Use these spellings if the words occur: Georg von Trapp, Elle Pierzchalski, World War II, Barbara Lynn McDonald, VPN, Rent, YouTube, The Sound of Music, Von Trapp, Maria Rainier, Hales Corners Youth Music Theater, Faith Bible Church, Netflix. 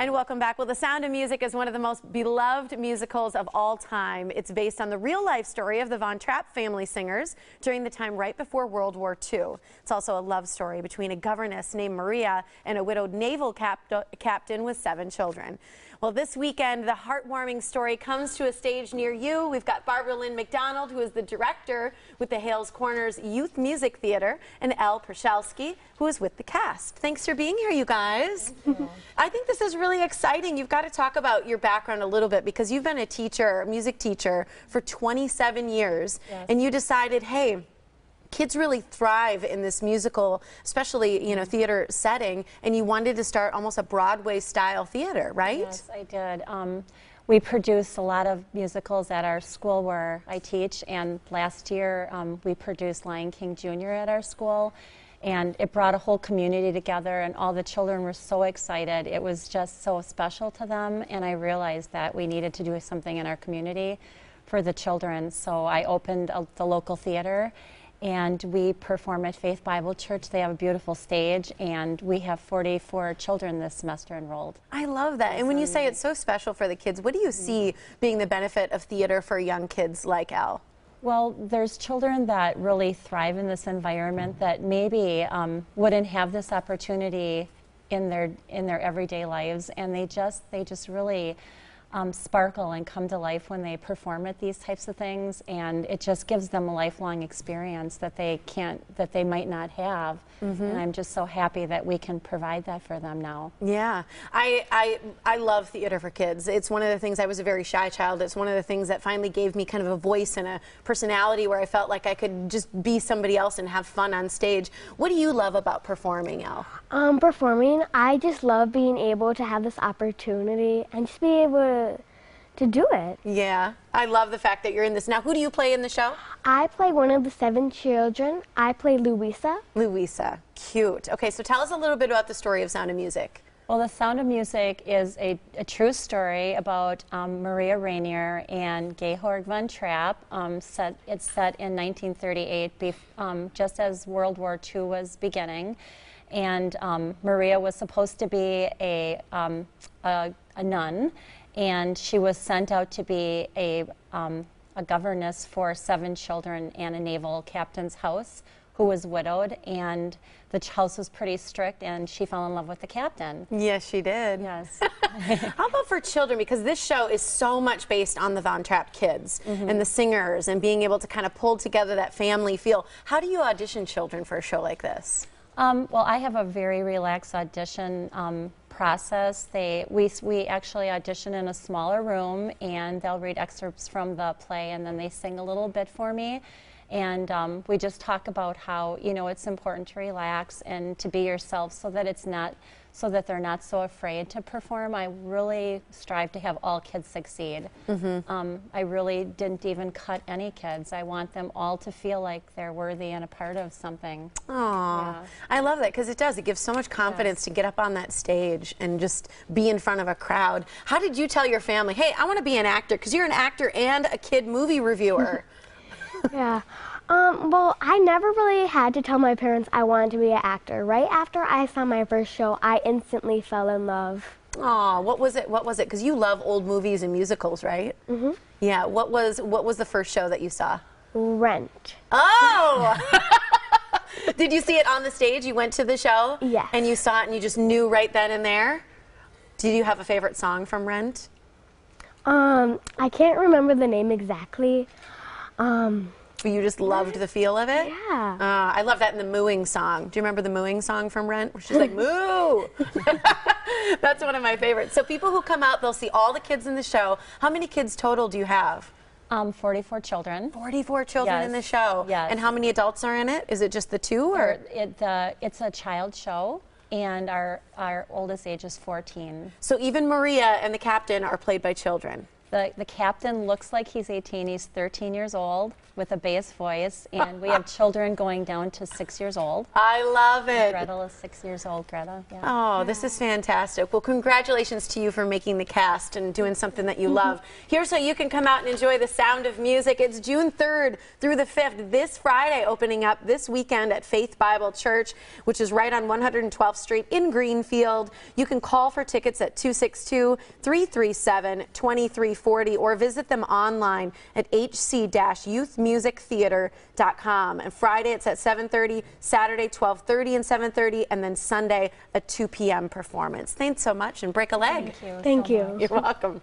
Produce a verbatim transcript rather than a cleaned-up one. And welcome back. Well, The Sound of Music is one of the most beloved musicals of all time. It's based on the real-life story of the Von Trapp family singers during the time right before World War Two. It's also a love story between a governess named Maria and a widowed naval cap captain with seven children. Well, this weekend, the heartwarming story comes to a stage near you. We've got Barbara Lynn McDonald, who is the director with the Hales Corners Youth Music Theater, and Elle Pierzchalski, who is with the cast. Thanks for being here, you guys. Thank you. I think this is really exciting. You've got to talk about your background a little bit, because you've been a teacher, a music teacher, for twenty-seven years, yes. And you decided, hey, kids really thrive in this musical, especially, you know, theater setting, and you wanted to start almost a Broadway-style theater, right? Yes, I did. Um, we produce a lot of musicals at our school where I teach, and last year um, we produced Lion King Junior at our school, and it brought a whole community together, and all the children were so excited. It was just so special to them, and I realized that we needed to do something in our community for the children, so I opened a, the local theater, and we perform at Faith Bible Church. They have a beautiful stage, and we have forty-four children this semester enrolled. I love that. And when you say it's so special for the kids, what do you see being the benefit of theater for young kids like Elle? Well, there's children that really thrive in this environment that maybe um, wouldn't have this opportunity in their in their everyday lives, and they just they just really Um, sparkle and come to life when they perform at these types of things, and it just gives them a lifelong experience that they can't, that they might not have. Mm-hmm. And I'm just so happy that we can provide that for them now. Yeah, I, I I love theater for kids. It's one of the things, I was a very shy child. It's one of the things that finally gave me kind of a voice and a personality where I felt like I could just be somebody else and have fun on stage. What do you love about performing, Elle? Um, performing, I just love being able to have this opportunity and just be able to to do it. Yeah, I love the fact that you're in this. Now, who do you play in the show? I play one of the seven children. I play Louisa. Louisa, cute. Okay, so tell us a little bit about the story of Sound of Music. Well, The Sound of Music is a, a true story about um, Maria Rainier and Georg von Trapp. Um, set, it's set in nineteen thirty-eight, um, just as World War Two was beginning. And um, Maria was supposed to be a, um, a, a nun, and she was sent out to be a, um, a governess for seven children and a naval captain's house who was widowed, and the house was pretty strict, and she fell in love with the captain. Yes, she did. Yes. How about for children, because this show is so much based on the Von Trapp kids, mm-hmm. and the singers, and being able to kind of pull together that family feel. How do you audition children for a show like this? Um, well, I have a very relaxed audition um, process. They, we, we actually audition in a smaller room, and they'll read excerpts from the play, and then they sing a little bit for me. And um, we just talk about how, you know, it's important to relax and to be yourself, so that it's not, so that they're not so afraid to perform. I really strive to have all kids succeed. Mm-hmm. um, I really didn't even cut any kids. I want them all to feel like they're worthy and a part of something. Aww. Yeah. I love that, because it does. It gives so much confidence, yes. to get up on that stage and just be in front of a crowd. How did you tell your family, hey, I want to be an actor, because you're an actor and a kid movie reviewer? Yeah. Um, well, I never really had to tell my parents I wanted to be an actor. Right after I saw my first show, I instantly fell in love. Aw, what was it? What was it? Because you love old movies and musicals, right? Mm-hmm. Yeah. What was What was the first show that you saw? Rent. Oh! Did you see it on the stage? You went to the show? Yes. And you saw it, and you just knew right then and there? Did you have a favorite song from Rent? Um, I can't remember the name exactly. Um, you just loved the feel of it? Yeah. Uh, I love that in the mooing song. Do you remember the mooing song from Rent? Where she's like, moo! That's one of my favorites. So people who come out, they'll see all the kids in the show. How many kids total do you have? Um, forty-four children. forty-four children, yes. in the show. Yes. And how many adults are in it? Is it just the two? Or it, uh, it's a child show, and our, our oldest age is fourteen. So even Maria and the captain are played by children? The, the captain looks like he's eighteen. He's thirteen years old with a bass voice, and we have children going down to six years old. I love it. Gretel is six years old. Greta. Yeah. Oh, yeah. This is fantastic. Well, congratulations to you for making the cast and doing something that you love. Here's how you can come out and enjoy the sound of music. It's June third through the fifth, this Friday, opening up this weekend at Faith Bible Church, which is right on one hundred twelfth street in Greenfield. You can call for tickets at two six two, three three seven, two three four zero or visit them online at h c youth music theater dot com. And Friday it's at seven thirty, Saturday twelve thirty and seven thirty, and then Sunday a two p m performance. Thanks so much, and break a leg. Thank you. Thank you. You're welcome.